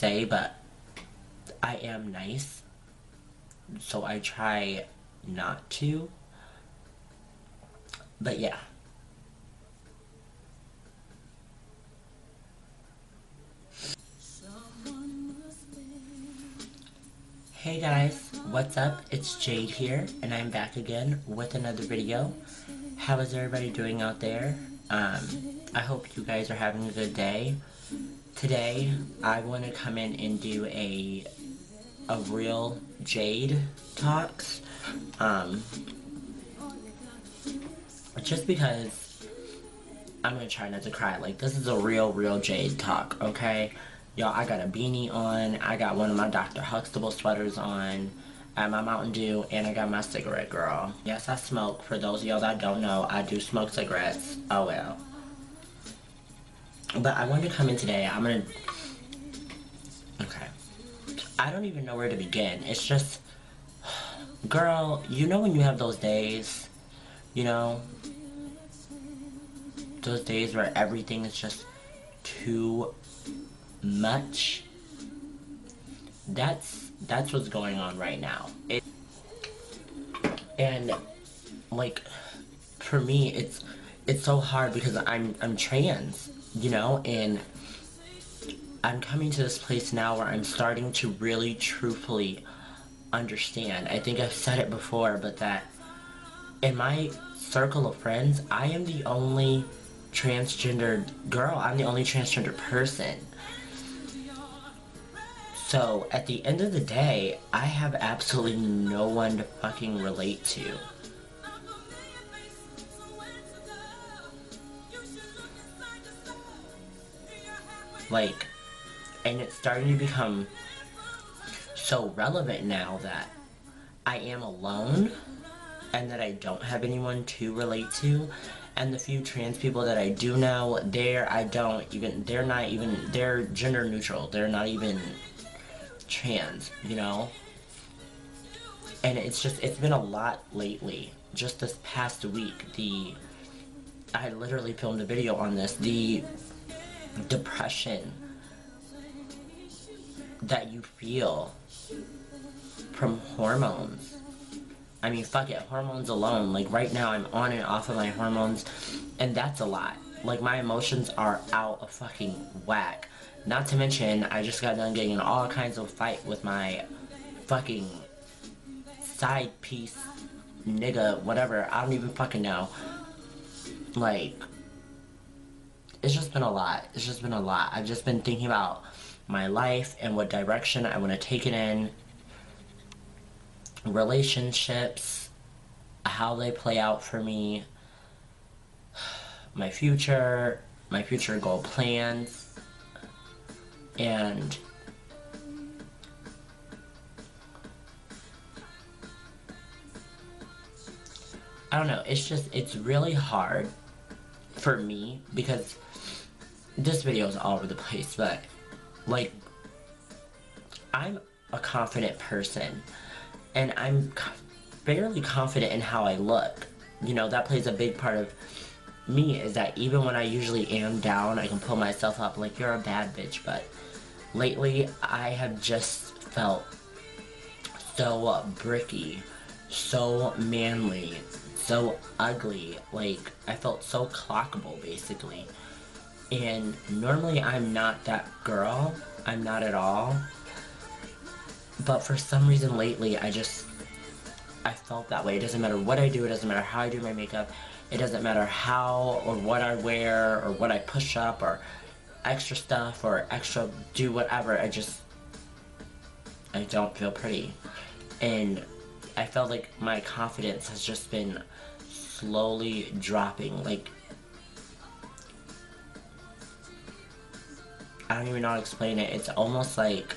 say, but I am nice, so I try not to. But yeah. Hey guys, what's up? It's Jade here, and I'm back again with another video. How is everybody doing out there? I hope you guys are having a good day. Today, I want to come in and do a real Jade talks. Just because I'm going to try not to cry. Like, this is a real Jade talk, okay? Y'all, I got a beanie on, I got one of my Dr. Huxtable sweaters on, I have my Mountain Dew, and I got my cigarette, girl. Yes, I smoke. For those of y'all that don't know, I do smoke cigarettes. Oh, well. But I wanted to come in today. Okay. I don't even know where to begin. It's just... Girl, you know when you have those days, you know? Those days where everything is just too... much. That's what's going on right now. And like for me, it's so hard because I'm trans, you know, and I'm coming to this place now where I'm starting to really truthfully understand. I think I've said it before, but that in my circle of friends, I am the only transgendered girl. I'm the only transgendered person. So, at the end of the day, I have absolutely no one to fucking relate to. Like, and it's starting to become so relevant now that I am alone, and that I don't have anyone to relate to, and the few trans people that I do know, they're not even, they're gender neutral, they're not even... trans, you know? And it's just, it's been a lot lately. Just this past week, I literally filmed a video on this, the depression that you feel from hormones. I mean, fuck it, hormones alone. Like, right now, I'm on and off of my hormones, and that's a lot. Like, my emotions are out of fucking whack. Not to mention, I just got done getting in all kinds of fight with my fucking side piece nigga, whatever. I don't even fucking know. Like, it's just been a lot. It's just been a lot. I've just been thinking about my life and what direction I want to take it in. Relationships, how they play out for me. My future goal plans. And I don't know, it's just, it's really hard for me because this video is all over the place, but like, I'm a confident person and I'm fairly confident in how I look. You know, that plays a big part of me, is that even when I usually am down, I can pull myself up like, you're a bad bitch, but... Lately, I have just felt so bricky, so manly, so ugly. Like, I felt so clockable, basically. And normally, I'm not that girl. I'm not at all. But for some reason, lately, I felt that way. It doesn't matter what I do. It doesn't matter how I do my makeup. It doesn't matter how or what I wear or what I push up or... extra stuff or extra do whatever, I don't feel pretty. And I felt like my confidence has just been slowly dropping. Like, I don't even know how to explain it. It's almost like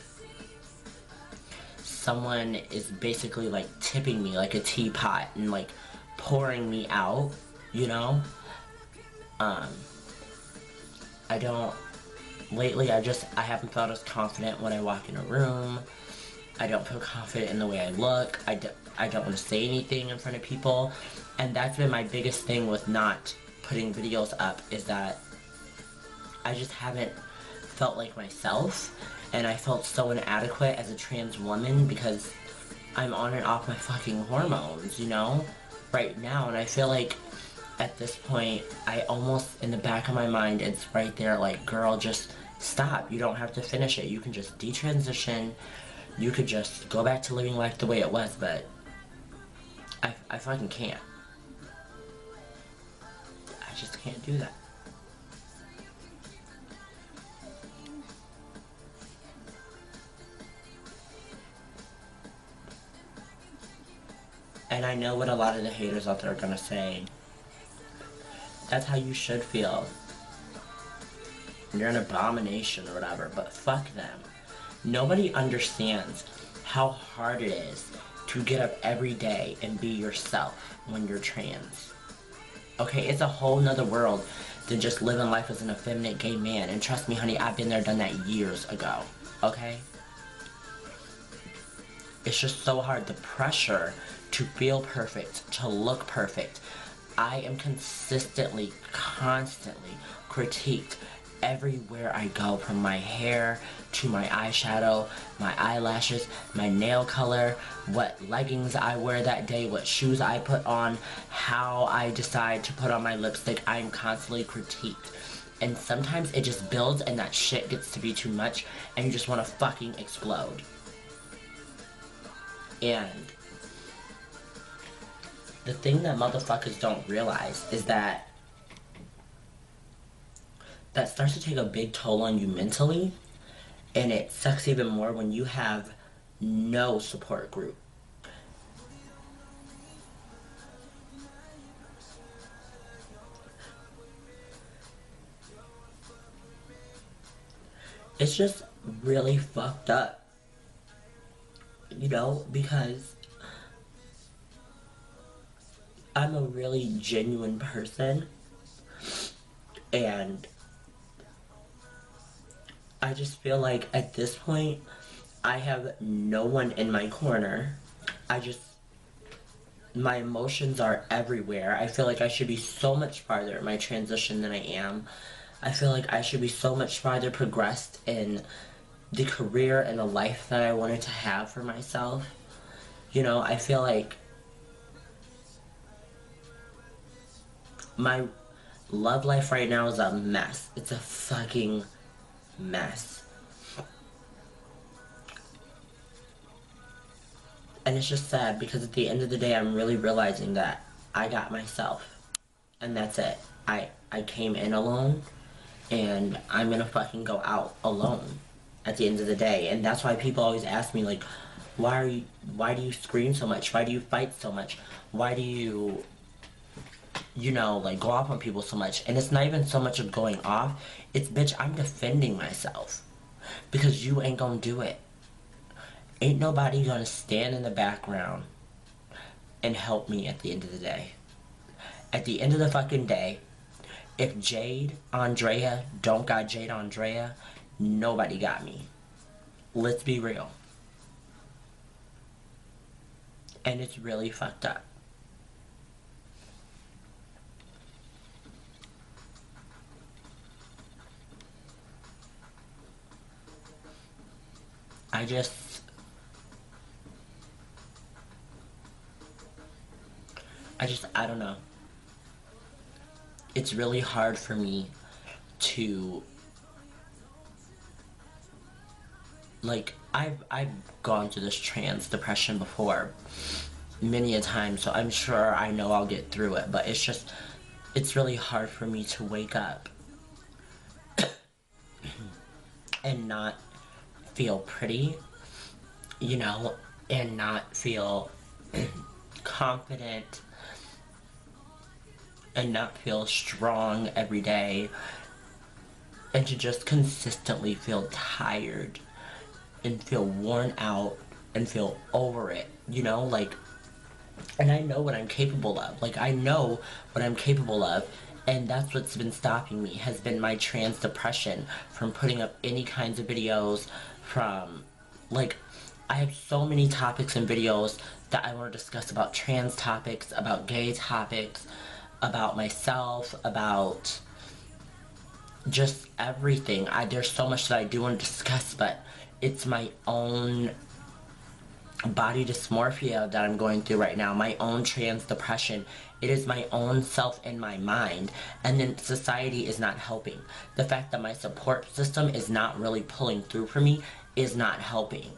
someone is basically like tipping me like a teapot and like pouring me out, you know? Lately, I haven't felt as confident when I walk in a room. I don't feel confident in the way I look. I don't want to say anything in front of people. And that's been my biggest thing with not putting videos up, is that I just haven't felt like myself. and I felt so inadequate as a trans woman because I'm on and off my fucking hormones, you know, right now, and I feel like at this point, I almost, in the back of my mind, it's right there, like, girl, just stop, you don't have to finish it, you can just detransition, you could just go back to living life the way it was, but I fucking can't. I just can't do that. And I know what a lot of the haters out there are gonna say. That's how you should feel. You're an abomination or whatever, but fuck them. Nobody understands how hard it is to get up every day and be yourself when you're trans. Okay, it's a whole nother world than just living life as an effeminate gay man. And trust me, honey, I've been there, done that years ago, okay? It's just so hard, the pressure to feel perfect, to look perfect. I am consistently, constantly critiqued everywhere I go, from my hair to my eyeshadow, my eyelashes, my nail color, what leggings I wear that day, what shoes I put on, how I decide to put on my lipstick. I'm constantly critiqued. And sometimes it just builds and that shit gets to be too much and you just want to fucking explode. And the thing that motherfuckers don't realize is that that starts to take a big toll on you mentally, and it sucks even more when you have no support group. It's just really fucked up, you know, because I'm a really genuine person, and I just feel like at this point, I have no one in my corner. My emotions are everywhere. I feel like I should be so much farther in my transition than I am. I feel like I should be so much farther progressed in the career and the life that I wanted to have for myself. You know, I feel like my love life right now is a mess. It's a fucking mess. And it's just sad because at the end of the day, I'm really realizing that I got myself. And that's it. I came in alone, and I'm gonna fucking go out alone at the end of the day. And that's why people always ask me, like, why do you scream so much? Why do you fight so much? Why do you, you know, like, go off on people so much? And it's not even so much of going off. It's, bitch, I'm defending myself. Because you ain't gonna do it. Ain't nobody gonna stand in the background and help me at the end of the day. At the end of the fucking day, if Jade Andrea don't got Jade Andrea, nobody got me. Let's be real. And it's really fucked up. I don't know. It's really hard for me to, like, I've gone through this trans depression before many a time, so I'm sure I know I'll get through it, but it's just, it's really hard for me to wake up and not feel pretty, you know, and not feel confident and not feel strong every day, and to just consistently feel tired and feel worn out and feel over it, you know, like, and I know what I'm capable of, like, I know what I'm capable of. And that's what's been stopping me, has been my trans depression from putting up any kinds of videos, from, like, I have so many topics and videos that I want to discuss about trans topics, about gay topics, about myself, about just everything. There's so much that I do want to discuss, but it's my own body dysmorphia that I'm going through right now, my own trans depression. It is my own self and my mind. And then society is not helping. The fact that my support system is not really pulling through for me is not helping.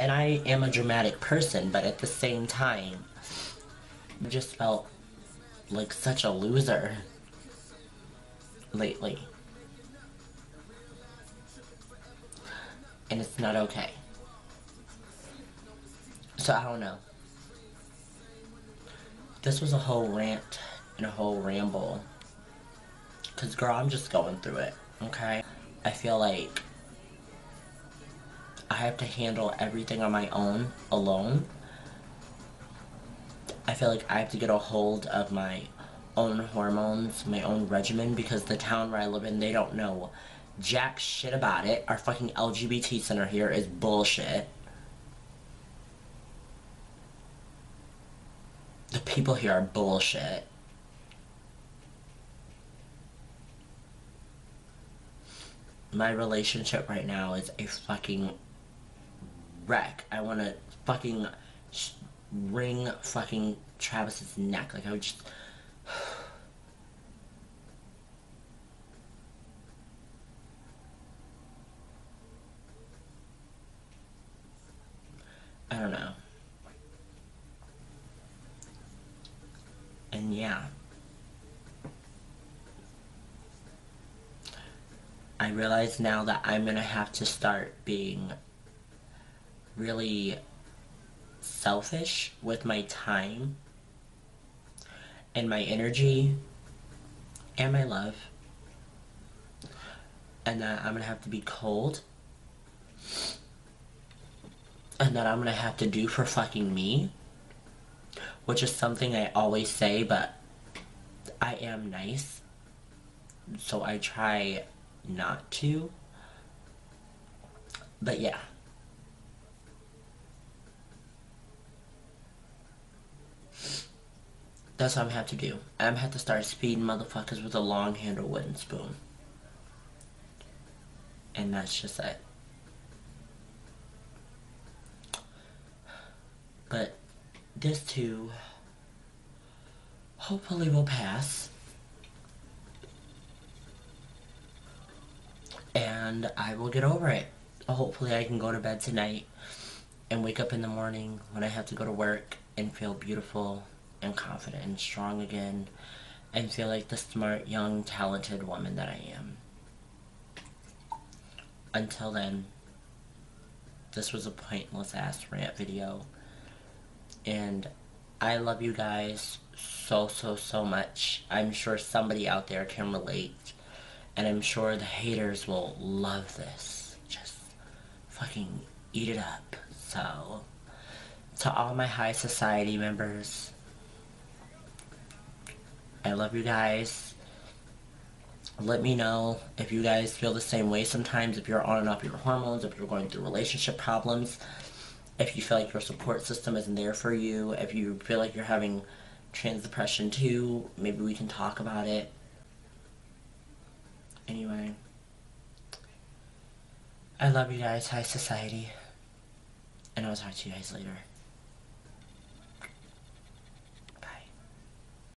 And I am a dramatic person, but at the same time, I just felt like such a loser lately. And it's not okay. So I don't know. This was a whole rant and a whole ramble. 'Cause girl, I'm just going through it, okay? I feel like I have to handle everything on my own, alone. I feel like I have to get a hold of my own hormones, my own regimen, because the town where I live in, they don't know jack shit about it. Our fucking LGBT center here is bullshit. The people here are bullshit. My relationship right now is a fucking wreck. I want to fucking wring fucking Travis's neck. Like, I would just... I don't know. And yeah. I realize now that I'm gonna have to start being really selfish with my time and my energy and my love, and that I'm gonna have to be cold, and that I'm gonna have to do for fucking me, which is something I always say, but I am nice, so I try not to. But yeah. That's what I'm gonna have to do. I'm gonna have to start speeding motherfuckers with a long handle wooden spoon. And that's just it. But this too hopefully will pass. And I will get over it. Hopefully I can go to bed tonight and wake up in the morning when I have to go to work and feel beautiful and confident and strong again and feel like the smart, young, talented woman that I am. Until then, this was a pointless ass rant video. And I love you guys so, so, so much. I'm sure somebody out there can relate. And I'm sure the haters will love this. Just fucking eat it up. So, to all my high society members, I love you guys. Let me know if you guys feel the same way sometimes, if you're on and off your hormones, if you're going through relationship problems, if you feel like your support system isn't there for you, if you feel like you're having trans depression too, maybe we can talk about it. Anyway, I love you guys, high society, and I'll talk to you guys later.